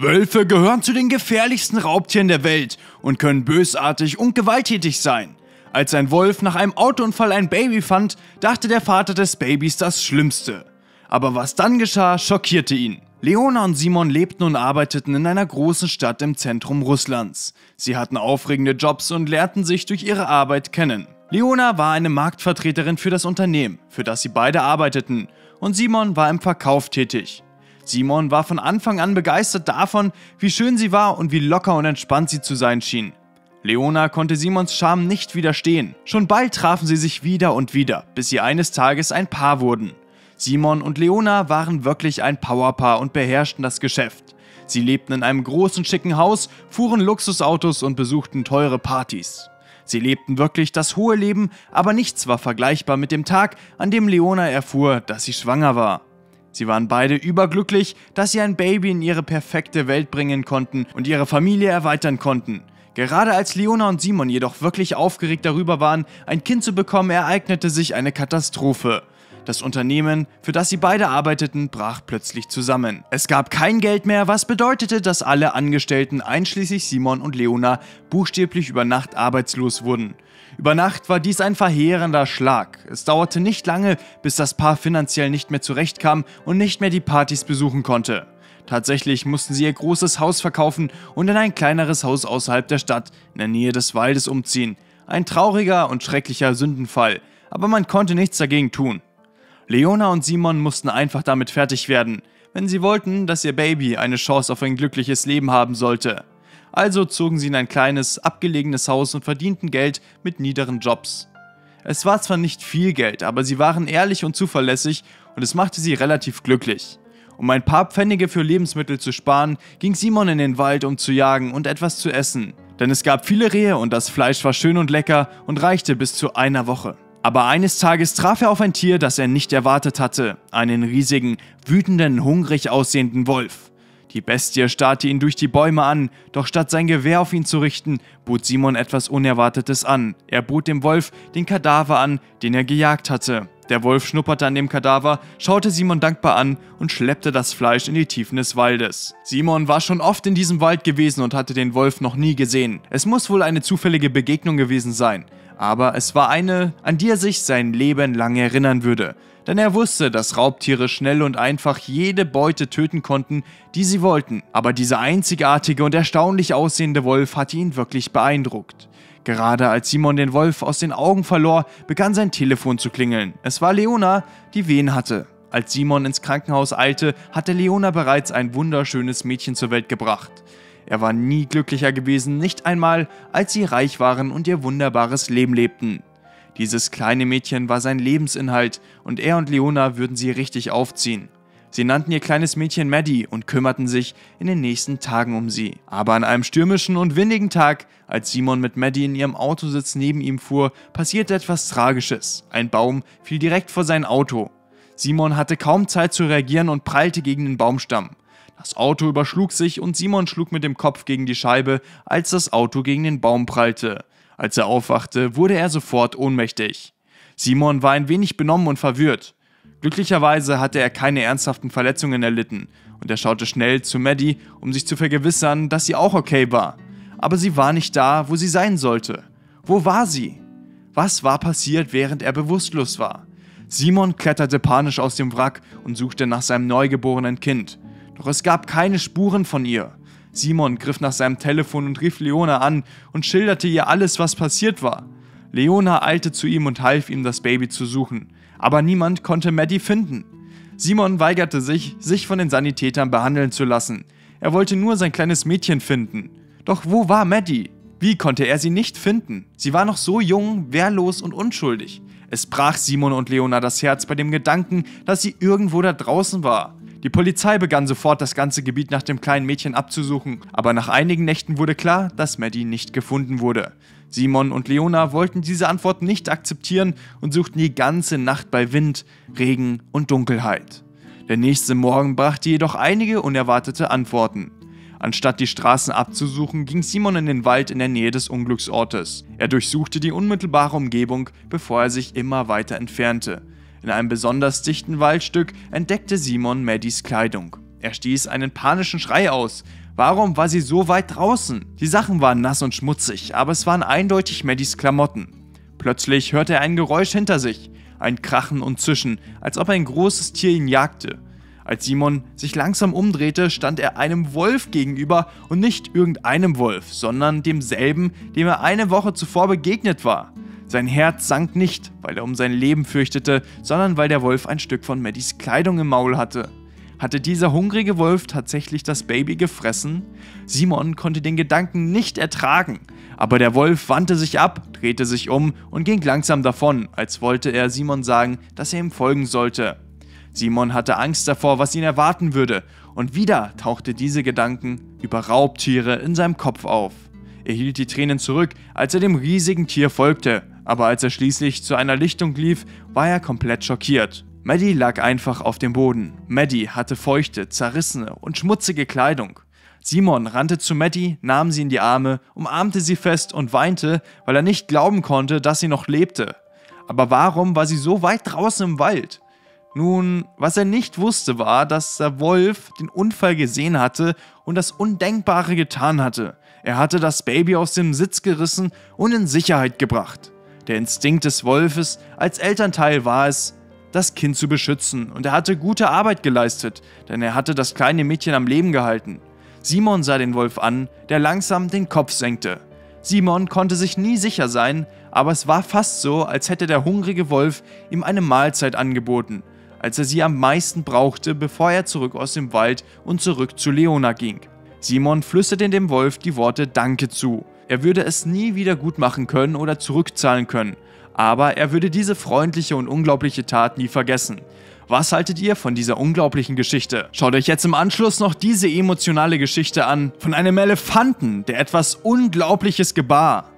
Wölfe gehören zu den gefährlichsten Raubtieren der Welt und können bösartig und gewalttätig sein. Als ein Wolf nach einem Autounfall ein Baby fand, dachte der Vater des Babys das Schlimmste. Aber was dann geschah, schockierte ihn. Leona und Simon lebten und arbeiteten in einer großen Stadt im Zentrum Russlands. Sie hatten aufregende Jobs und lernten sich durch ihre Arbeit kennen. Leona war eine Marktvertreterin für das Unternehmen, für das sie beide arbeiteten, und Simon war im Verkauf tätig. Simon war von Anfang an begeistert davon, wie schön sie war und wie locker und entspannt sie zu sein schien. Leona konnte Simons Charme nicht widerstehen. Schon bald trafen sie sich wieder und wieder, bis sie eines Tages ein Paar wurden. Simon und Leona waren wirklich ein Powerpaar und beherrschten das Geschäft. Sie lebten in einem großen, schicken Haus, fuhren Luxusautos und besuchten teure Partys. Sie lebten wirklich das hohe Leben, aber nichts war vergleichbar mit dem Tag, an dem Leona erfuhr, dass sie schwanger war. Sie waren beide überglücklich, dass sie ein Baby in ihre perfekte Welt bringen konnten und ihre Familie erweitern konnten. Gerade als Leona und Simon jedoch wirklich aufgeregt darüber waren, ein Kind zu bekommen, ereignete sich eine Katastrophe. Das Unternehmen, für das sie beide arbeiteten, brach plötzlich zusammen. Es gab kein Geld mehr, was bedeutete, dass alle Angestellten, einschließlich Simon und Leona, buchstäblich über Nacht arbeitslos wurden. Über Nacht war dies ein verheerender Schlag. Es dauerte nicht lange, bis das Paar finanziell nicht mehr zurechtkam und nicht mehr die Partys besuchen konnte. Tatsächlich mussten sie ihr großes Haus verkaufen und in ein kleineres Haus außerhalb der Stadt, in der Nähe des Waldes, umziehen. Ein trauriger und schrecklicher Sündenfall, aber man konnte nichts dagegen tun. Leona und Simon mussten einfach damit fertig werden, wenn sie wollten, dass ihr Baby eine Chance auf ein glückliches Leben haben sollte. Also zogen sie in ein kleines, abgelegenes Haus und verdienten Geld mit niederen Jobs. Es war zwar nicht viel Geld, aber sie waren ehrlich und zuverlässig und es machte sie relativ glücklich. Um ein paar Pfennige für Lebensmittel zu sparen, ging Simon in den Wald, um zu jagen und etwas zu essen. Denn es gab viele Rehe und das Fleisch war schön und lecker und reichte bis zu einer Woche. Aber eines Tages traf er auf ein Tier, das er nicht erwartet hatte, einen riesigen, wütenden, hungrig aussehenden Wolf. Die Bestie starrte ihn durch die Bäume an, doch statt sein Gewehr auf ihn zu richten, bot Simon etwas Unerwartetes an. Er bot dem Wolf den Kadaver an, den er gejagt hatte. Der Wolf schnupperte an dem Kadaver, schaute Simon dankbar an und schleppte das Fleisch in die Tiefen des Waldes. Simon war schon oft in diesem Wald gewesen und hatte den Wolf noch nie gesehen. Es muss wohl eine zufällige Begegnung gewesen sein. Aber es war eine, an die er sich sein Leben lang erinnern würde. Denn er wusste, dass Raubtiere schnell und einfach jede Beute töten konnten, die sie wollten. Aber dieser einzigartige und erstaunlich aussehende Wolf hatte ihn wirklich beeindruckt. Gerade als Simon den Wolf aus den Augen verlor, begann sein Telefon zu klingeln. Es war Leona, die Wehen hatte. Als Simon ins Krankenhaus eilte, hatte Leona bereits ein wunderschönes Mädchen zur Welt gebracht. Er war nie glücklicher gewesen, nicht einmal, als sie reich waren und ihr wunderbares Leben lebten. Dieses kleine Mädchen war sein Lebensinhalt und er und Leona würden sie richtig aufziehen. Sie nannten ihr kleines Mädchen Maddie und kümmerten sich in den nächsten Tagen um sie. Aber an einem stürmischen und windigen Tag, als Simon mit Maddie in ihrem Autositz neben ihm fuhr, passierte etwas Tragisches. Ein Baum fiel direkt vor sein Auto. Simon hatte kaum Zeit zu reagieren und prallte gegen den Baumstamm. Das Auto überschlug sich und Simon schlug mit dem Kopf gegen die Scheibe, als das Auto gegen den Baum prallte. Als er aufwachte, wurde er sofort ohnmächtig. Simon war ein wenig benommen und verwirrt. Glücklicherweise hatte er keine ernsthaften Verletzungen erlitten und er schaute schnell zu Maddie, um sich zu vergewissern, dass sie auch okay war. Aber sie war nicht da, wo sie sein sollte. Wo war sie? Was war passiert, während er bewusstlos war? Simon kletterte panisch aus dem Wrack und suchte nach seinem neugeborenen Kind. Doch es gab keine Spuren von ihr. Simon griff nach seinem Telefon und rief Leona an und schilderte ihr alles, was passiert war. Leona eilte zu ihm und half ihm, das Baby zu suchen. Aber niemand konnte Maddie finden. Simon weigerte sich, sich von den Sanitätern behandeln zu lassen. Er wollte nur sein kleines Mädchen finden. Doch wo war Maddie? Wie konnte er sie nicht finden? Sie war noch so jung, wehrlos und unschuldig. Es brach Simon und Leona das Herz bei dem Gedanken, dass sie irgendwo da draußen war. Die Polizei begann sofort, das ganze Gebiet nach dem kleinen Mädchen abzusuchen, aber nach einigen Nächten wurde klar, dass Maddie nicht gefunden wurde. Simon und Leona wollten diese Antwort nicht akzeptieren und suchten die ganze Nacht bei Wind, Regen und Dunkelheit. Der nächste Morgen brachte jedoch einige unerwartete Antworten. Anstatt die Straßen abzusuchen, ging Simon in den Wald in der Nähe des Unglücksortes. Er durchsuchte die unmittelbare Umgebung, bevor er sich immer weiter entfernte. In einem besonders dichten Waldstück entdeckte Simon Maddies Kleidung. Er stieß einen panischen Schrei aus. Warum war sie so weit draußen? Die Sachen waren nass und schmutzig, aber es waren eindeutig Maddys Klamotten. Plötzlich hörte er ein Geräusch hinter sich, ein Krachen und Zischen, als ob ein großes Tier ihn jagte. Als Simon sich langsam umdrehte, stand er einem Wolf gegenüber und nicht irgendeinem Wolf, sondern demselben, dem er eine Woche zuvor begegnet war. Sein Herz sank nicht, weil er um sein Leben fürchtete, sondern weil der Wolf ein Stück von Maddys Kleidung im Maul hatte. Hatte dieser hungrige Wolf tatsächlich das Baby gefressen? Simon konnte den Gedanken nicht ertragen, aber der Wolf wandte sich ab, drehte sich um und ging langsam davon, als wollte er Simon sagen, dass er ihm folgen sollte. Simon hatte Angst davor, was ihn erwarten würde, und wieder tauchte diese Gedanken über Raubtiere in seinem Kopf auf. Er hielt die Tränen zurück, als er dem riesigen Tier folgte, aber als er schließlich zu einer Lichtung lief, war er komplett schockiert. Maddie lag einfach auf dem Boden. Maddie hatte feuchte, zerrissene und schmutzige Kleidung. Simon rannte zu Maddie, nahm sie in die Arme, umarmte sie fest und weinte, weil er nicht glauben konnte, dass sie noch lebte. Aber warum war sie so weit draußen im Wald? Nun, was er nicht wusste, war, dass der Wolf den Unfall gesehen hatte und das Undenkbare getan hatte. Er hatte das Baby aus dem Sitz gerissen und in Sicherheit gebracht. Der Instinkt des Wolfes als Elternteil war es, das Kind zu beschützen, und er hatte gute Arbeit geleistet, denn er hatte das kleine Mädchen am Leben gehalten. Simon sah den Wolf an, der langsam den Kopf senkte. Simon konnte sich nie sicher sein, aber es war fast so, als hätte der hungrige Wolf ihm eine Mahlzeit angeboten, als er sie am meisten brauchte, bevor er zurück aus dem Wald und zurück zu Leona ging. Simon flüsterte dem Wolf die Worte Danke zu. Er würde es nie wieder gut machen können oder zurückzahlen können, aber er würde diese freundliche und unglaubliche Tat nie vergessen. Was haltet ihr von dieser unglaublichen Geschichte? Schaut euch jetzt im Anschluss noch diese emotionale Geschichte an, von einem Elefanten, der etwas Unglaubliches gebar.